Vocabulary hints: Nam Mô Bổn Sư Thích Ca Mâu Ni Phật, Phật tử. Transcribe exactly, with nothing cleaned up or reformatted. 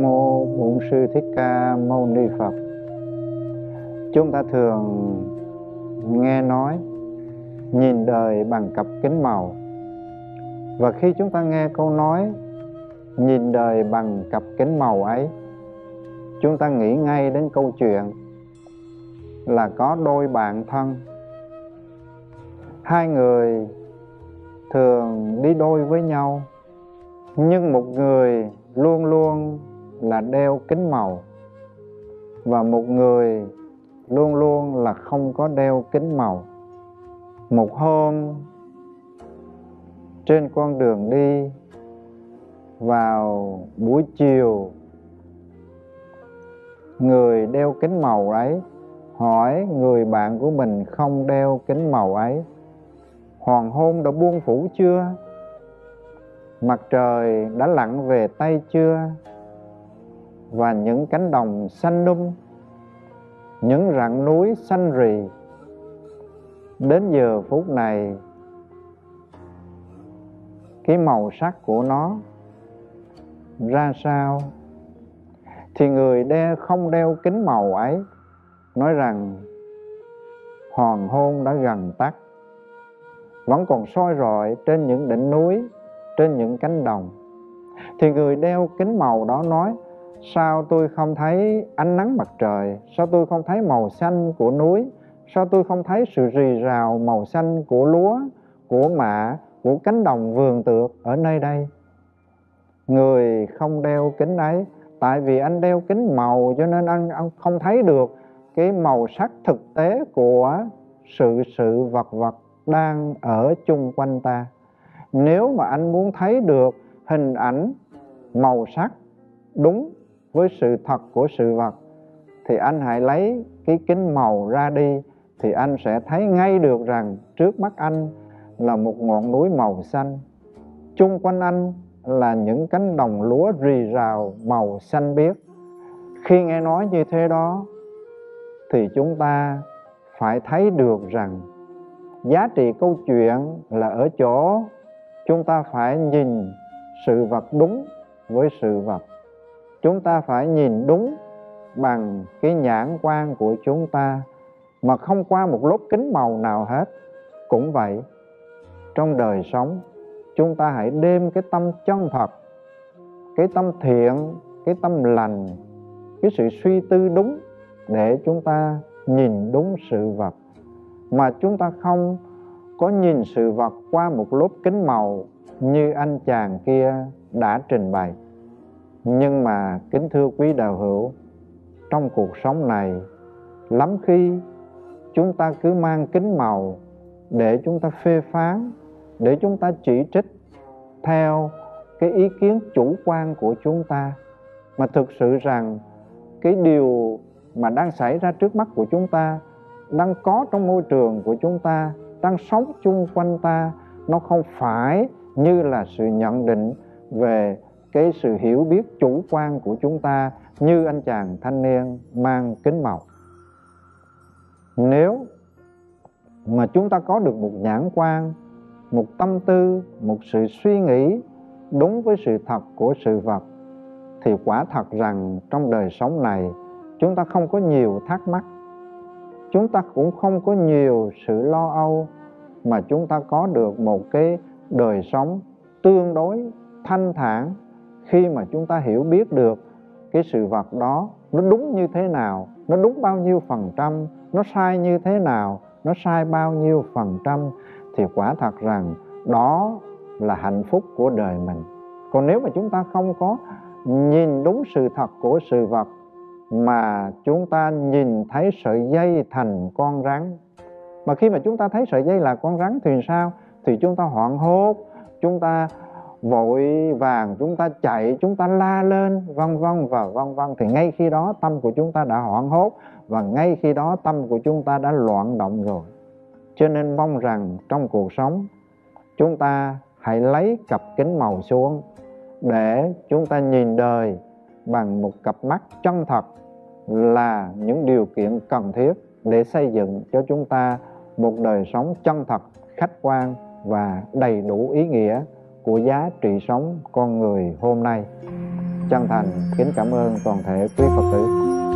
Nam Mô Bổn Sư Thích Ca Mâu Ni Phật. Chúng ta thường nghe nói nhìn đời bằng cặp kính màu. Và khi chúng ta nghe câu nói nhìn đời bằng cặp kính màu ấy, chúng ta nghĩ ngay đến câu chuyện là có đôi bạn thân. Hai người thường đi đôi với nhau, nhưng một người luôn luôn là đeo kính màu và một người luôn luôn là không có đeo kính màu. Một hôm trên con đường đi vào buổi chiều, người đeo kính màu ấy hỏi người bạn của mình không đeo kính màu ấy: hoàng hôn đã buông phủ chưa? Mặt trời đã lặn về tây chưa? Và những cánh đồng xanh um, những rặng núi xanh rì, đến giờ phút này cái màu sắc của nó ra sao? Thì người đeo không đeo kính màu ấy nói rằng hoàng hôn đã gần tắt, vẫn còn soi rọi trên những đỉnh núi, trên những cánh đồng. Thì người đeo kính màu đó nói: sao tôi không thấy ánh nắng mặt trời? Sao tôi không thấy màu xanh của núi? Sao tôi không thấy sự rì rào màu xanh của lúa, của mạ, của cánh đồng vườn tược ở nơi đây? Người không đeo kính ấy, tại vì anh đeo kính màu cho nên anh, anh không thấy được cái màu sắc thực tế của sự sự vật vật đang ở chung quanh ta. Nếu mà anh muốn thấy được hình ảnh màu sắc đúng với sự thật của sự vật thì anh hãy lấy cái kính màu ra đi, thì anh sẽ thấy ngay được rằng trước mắt anh là một ngọn núi màu xanh, chung quanh anh là những cánh đồng lúa rì rào màu xanh biếc. Khi nghe nói như thế đó thì chúng ta phải thấy được rằng giá trị câu chuyện là ở chỗ chúng ta phải nhìn sự vật đúng với sự vật. Chúng ta phải nhìn đúng bằng cái nhãn quan của chúng ta mà không qua một lớp kính màu nào hết. Cũng vậy, trong đời sống chúng ta hãy đem cái tâm chân thật, cái tâm thiện, cái tâm lành, cái sự suy tư đúng để chúng ta nhìn đúng sự vật. Mà chúng ta không có nhìn sự vật qua một lớp kính màu như anh chàng kia đã trình bày. Nhưng mà kính thưa quý đạo hữu, trong cuộc sống này lắm khi chúng ta cứ mang kính màu để chúng ta phê phán, để chúng ta chỉ trích theo cái ý kiến chủ quan của chúng ta. Mà thực sự rằng cái điều mà đang xảy ra trước mắt của chúng ta, đang có trong môi trường của chúng ta, đang sống chung quanh ta, nó không phải như là sự nhận định về cái sự hiểu biết chủ quan của chúng ta như anh chàng thanh niên mang kính màu. Nếu mà chúng ta có được một nhãn quan, một tâm tư, một sự suy nghĩ đúng với sự thật của sự vật thì quả thật rằng trong đời sống này chúng ta không có nhiều thắc mắc, chúng ta cũng không có nhiều sự lo âu, mà chúng ta có được một cái đời sống tương đối thanh thản khi mà chúng ta hiểu biết được cái sự vật đó nó đúng như thế nào, nó đúng bao nhiêu phần trăm, nó sai như thế nào, nó sai bao nhiêu phần trăm, thì quả thật rằng đó là hạnh phúc của đời mình. Còn nếu mà chúng ta không có nhìn đúng sự thật của sự vật mà chúng ta nhìn thấy sợi dây thành con rắn, mà khi mà chúng ta thấy sợi dây là con rắn thì sao? Thì chúng ta hoảng hốt, chúng ta vội vàng, chúng ta chạy, chúng ta la lên vân vân và vân vân. Thì ngay khi đó tâm của chúng ta đã hoảng hốt và ngay khi đó tâm của chúng ta đã loạn động rồi. Cho nên mong rằng trong cuộc sống chúng ta hãy lấy cặp kính màu xuống để chúng ta nhìn đời bằng một cặp mắt chân thật, là những điều kiện cần thiết để xây dựng cho chúng ta một đời sống chân thật, khách quan và đầy đủ ý nghĩa của giá trị sống con người hôm nay. chân thành kính cảm ơn toàn thể quý Phật tử.